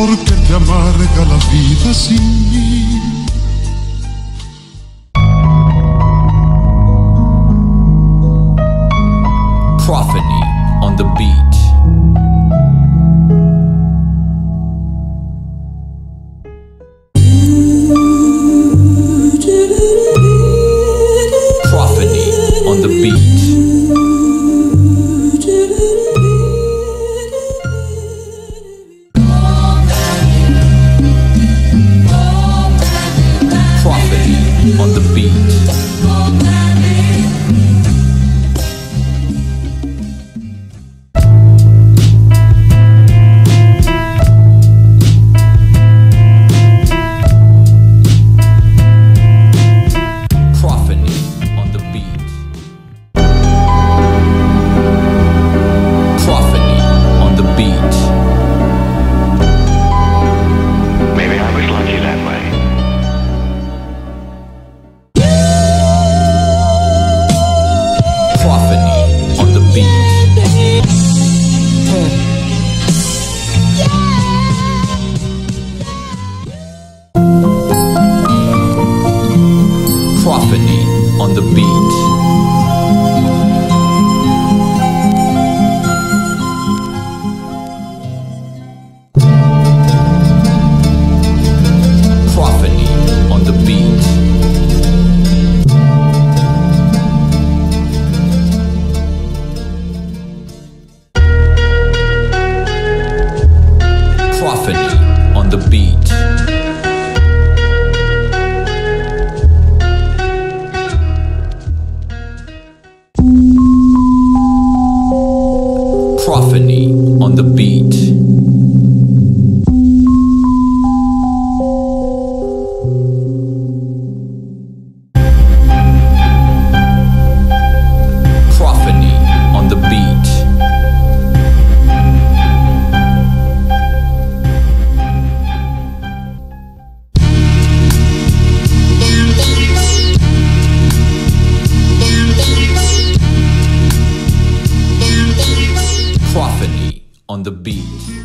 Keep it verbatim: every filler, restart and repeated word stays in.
porque te amarga la vida sin mí. Proffeny on the beat. Proffeny on the beat. On the beat. Proffeny on the beat. Proffeny on the beat. Proffeny on the beat. Proffeny on the beat. Proffeny on the beat. Proffeny on the beat. Proffeny on the beat. Proffeny on the beat. On the beat.